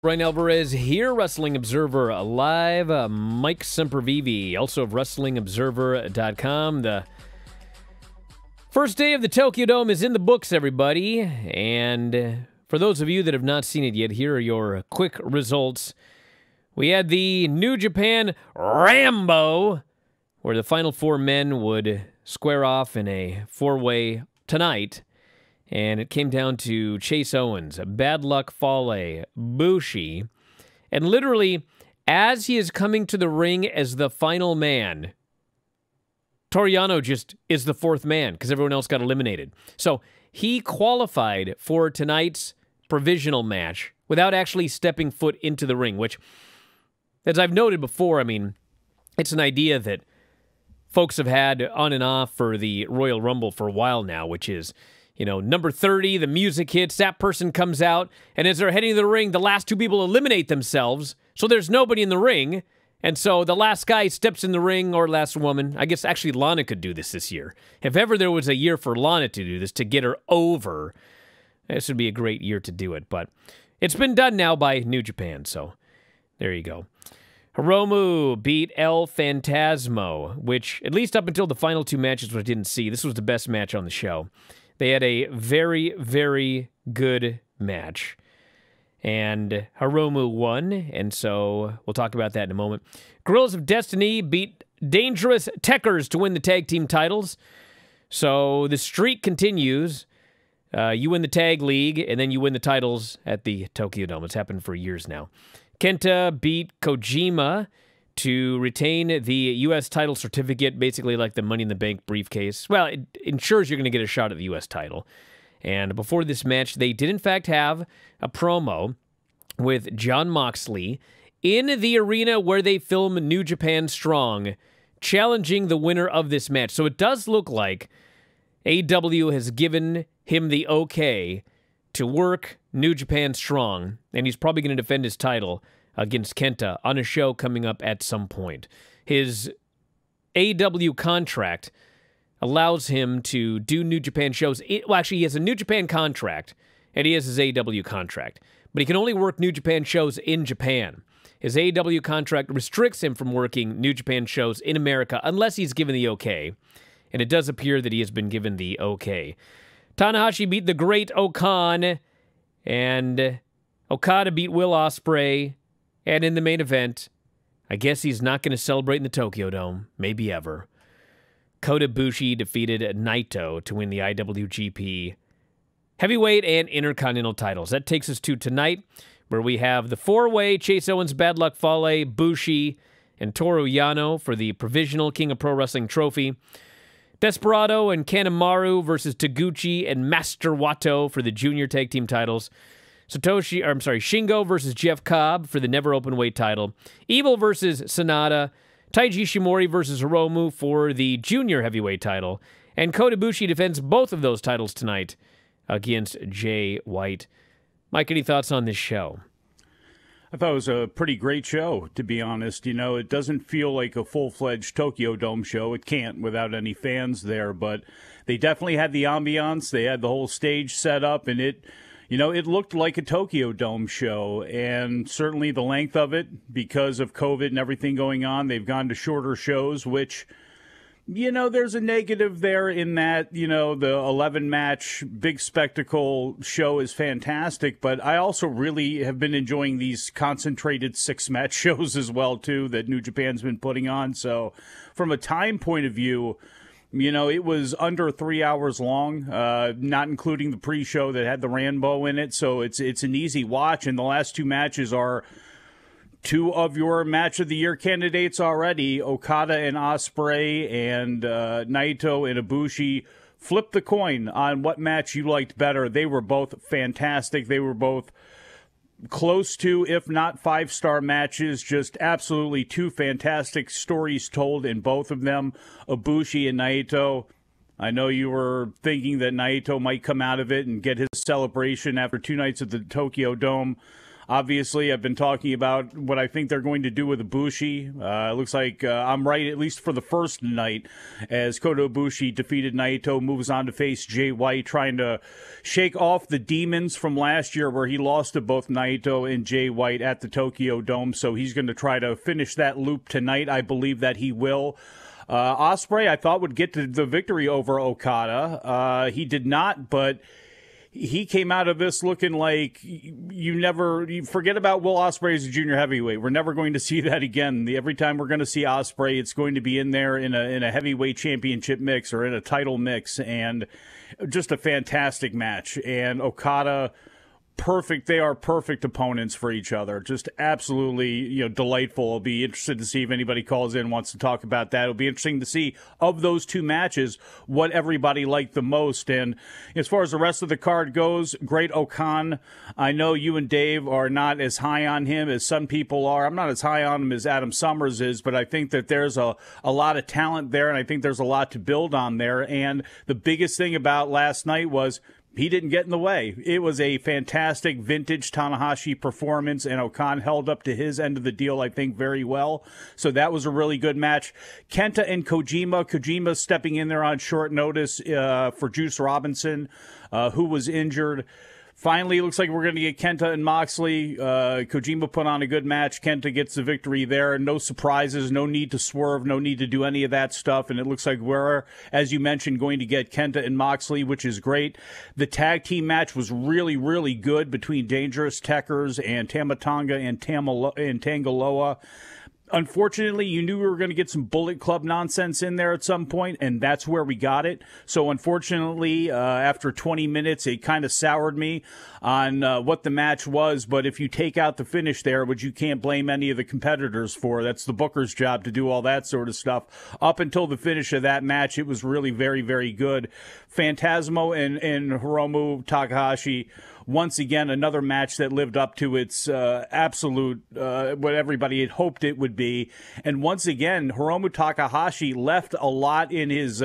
Bryan Alvarez here, Wrestling Observer Live. Mike Sempervive, also of WrestlingObserver.com. The first day of the Tokyo Dome is in the books, everybody. And for those of you that have not seen it yet, here are your quick results. We had the New Japan Rambo, where the final four men would square off in a four-way tonight. And it came down to Chase Owens, Bad Luck Fale, Bushi. And literally, as he is coming to the ring as the final man, Torriano just is the fourth man because everyone else got eliminated. So he qualified for tonight's provisional match without actually stepping foot into the ring, which, as I've noted before, I mean, it's an idea that folks have had on and off for the Royal Rumble for a while now, which is, you know, number 30, the music hits, that person comes out, and as they're heading to the ring, the last two people eliminate themselves, so there's nobody in the ring, and so the last guy steps in the ring, or last woman. I guess actually Lana could do this year. If ever there was a year for Lana to do this, to get her over, this would be a great year to do it, but it's been done now by New Japan, so there you go. Hiromu beat El Phantasmo, which, at least up until the final two matches, which I didn't see, this was the best match on the show. They had a very, very good match. And Hiromu won, and so we'll talk about that in a moment. Guerrillas of Destiny beat Dangerous Tekkers to win the tag team titles. So the streak continues. You win the tag league, and then you win the titles at the Tokyo Dome. It's happened for years now. Kenta beat Kojima to retain the U.S. title certificate, basically like the Money in the Bank briefcase. Well, it ensures you're going to get a shot at the U.S. title. And before this match, they did in fact have a promo with Jon Moxley in the arena where they film New Japan Strong, challenging the winner of this match. So it does look like AEW has given him the okay to work New Japan Strong, and he's probably going to defend his title against Kenta on a show coming up at some point. His AEW contract allows him to do New Japan shows. Well, actually, he has a New Japan contract, and he has his AEW contract. But he can only work New Japan shows in Japan. His AEW contract restricts him from working New Japan shows in America unless he's given the okay. And it does appear that he has been given the okay. Tanahashi beat the Great O-Khan, and Okada beat Will Ospreay. And in the main event, I guess he's not going to celebrate in the Tokyo Dome, maybe ever. Kota Ibushi defeated Naito to win the IWGP heavyweight and intercontinental titles. That takes us to tonight, where we have the four-way Chase Owens, Bad Luck Fale, Bushi, and Toru Yano for the provisional King of Pro Wrestling trophy. Desperado and Kanemaru versus Taguchi and Master Wato for the junior tag team titles. Shingo versus Jeff Cobb for the never open weight title. Evil versus Sanada. Taiji Shimori versus Hiromu for the junior heavyweight title. And Kota Ibushi defends both of those titles tonight against Jay White. Mike, any thoughts on this show? I thought it was a pretty great show, to be honest. You know, it doesn't feel like a full-fledged Tokyo Dome show. It can't without any fans there, but they definitely had the ambiance. They had the whole stage set up, and it, you know, it looked like a Tokyo Dome show, and certainly the length of it, because of COVID and everything going on, they've gone to shorter shows, which, you know, there's a negative there in that, you know, the 11-match big spectacle show is fantastic, but I also really have been enjoying these concentrated 6-match shows as well, too, that New Japan's been putting on. So from a time point of view, you know, it was under 3 hours long, not including the pre-show that had the Rambo in it, so it's an easy watch, and the last two matches are two of your Match of the Year candidates already. Okada and Ospreay and Naito and Ibushi. Flip the coin on what match you liked better. They were both fantastic. They were both close to, if not five-star matches, just absolutely two fantastic stories told in both of them. Ibushi and Naito, I know you were thinking that Naito might come out of it and get his celebration after two nights at the Tokyo Dome. Obviously, I've been talking about what I think they're going to do with Ibushi. It looks like I'm right, at least for the first night, as Kota Ibushi defeated Naito, moves on to face Jay White, trying to shake off the demons from last year where he lost to both Naito and Jay White at the Tokyo Dome. So he's going to try to finish that loop tonight. I believe that he will. Ospreay, I thought, would get to the victory over Okada. He did not, but he came out of this looking like you forget about Will Ospreay as a junior heavyweight. We're never going to see that again. Every time we're going to see Ospreay, it's going to be in there in a heavyweight championship mix or in a title mix, and just a fantastic match. And Okada, perfect. They are perfect opponents for each other. Just absolutely, delightful. I'll be interested to see if anybody calls in and wants to talk about that. It'll be interesting to see, of those two matches, what everybody liked the most. And as far as the rest of the card goes, Great O-Khan, I know you and Dave are not as high on him as some people are. I'm not as high on him as Adam Summers is, but I think that there's a lot of talent there, and I think there's a lot to build on there. And the biggest thing about last night was he didn't get in the way. It was a fantastic vintage Tanahashi performance, and O-Khan held up to his end of the deal, I think, very well. So that was a really good match. Kenta and Kojima. Kojima stepping in there on short notice for Juice Robinson, who was injured. Finally, it looks like we're going to get Kenta and Moxley. Kojima put on a good match. Kenta gets the victory there. No surprises, no need to swerve, no need to do any of that stuff. And it looks like we're, as you mentioned, going to get Kenta and Moxley, which is great. The tag team match was really, really good between Dangerous Tekkers and Tama Tonga and Tangaloa. Unfortunately, you knew we were going to get some Bullet Club nonsense in there at some point, and that's where we got it. So, unfortunately, after 20 minutes, it kind of soured me on what the match was. But if you take out the finish there, which you can't blame any of the competitors for, that's the booker's job to do all that sort of stuff. Up until the finish of that match, it was really very, very good. Phantasmo and Hiromu Takahashi. Once again, another match that lived up to its absolute, what everybody had hoped it would be. And once again, Hiromu Takahashi left a lot in his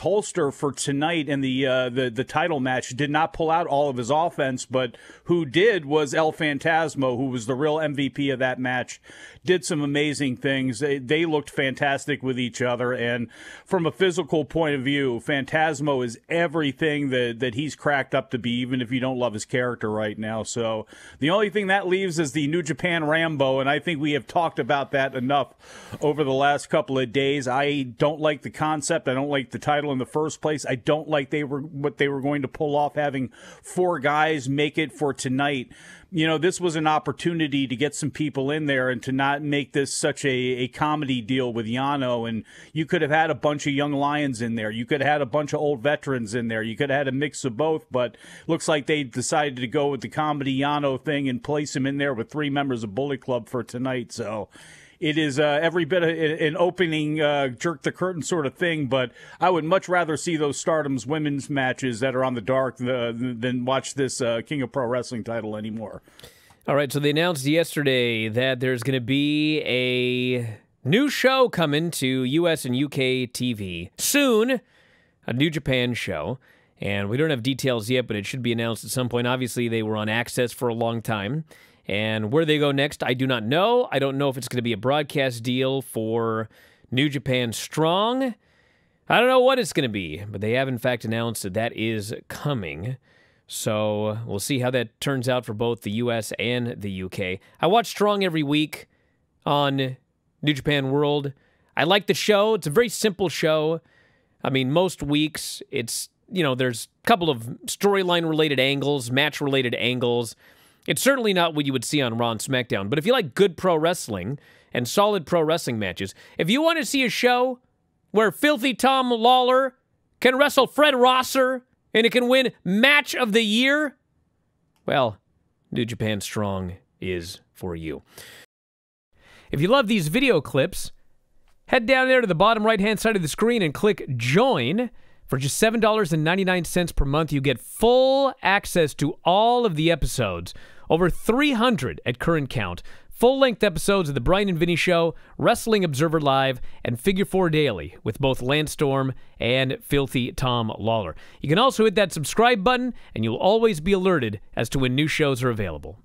holster for tonight in the title match. Did not pull out all of his offense, but who did was El Phantasmo, who was the real MVP of that match. Did some amazing things. They looked fantastic with each other. And from a physical point of view, Phantasmo is everything that he's cracked up to be, even if you don't love his character right now. So the only thing that leaves is the New Japan Rambo, and I think we have talked about that enough over the last couple of days. I don't like the concept. I don't like the title in the first place. I don't like what they were going to pull off, having four guys make it for tonight. This was an opportunity to get some people in there and to not make this such a comedy deal with Yano. And you could have had a bunch of young lions in there. You could have had a bunch of old veterans in there. You could have had a mix of both, but looks like they decided to go with the comedy Yano thing and place him in there with three members of Bullet Club for tonight. So it is every bit of an opening jerk-the-curtain sort of thing, but I would much rather see those Stardom's women's matches that are on the dark than watch this King of Pro Wrestling title anymore. All right, so they announced yesterday that there's going to be a new show coming to U.S. and U.K. TV soon, a New Japan show, and we don't have details yet, but it should be announced at some point. Obviously, they were on Access for a long time. And where they go next, I do not know. I don't know if it's going to be a broadcast deal for New Japan Strong. I don't know what it's going to be, but they have, in fact, announced that that is coming. So we'll see how that turns out for both the U.S. and the U.K. I watch Strong every week on New Japan World. I like the show. It's a very simple show. I mean, most weeks, it's, there's a couple of storyline-related angles, match-related angles. It's certainly not what you would see on Raw and SmackDown, but if you like good pro wrestling and solid pro wrestling matches, if you want to see a show where Filthy Tom Lawler can wrestle Fred Rosser and it can win Match of the Year, well, New Japan Strong is for you. If you love these video clips, head down there to the bottom right-hand side of the screen and click Join. For just $7.99 per month, you get full access to all of the episodes, over 300 at current count, full-length episodes of The Brian and Vinny Show, Wrestling Observer Live, and Figure 4 Daily with both Lance Storm and Filthy Tom Lawler. You can also hit that subscribe button, and you'll always be alerted as to when new shows are available.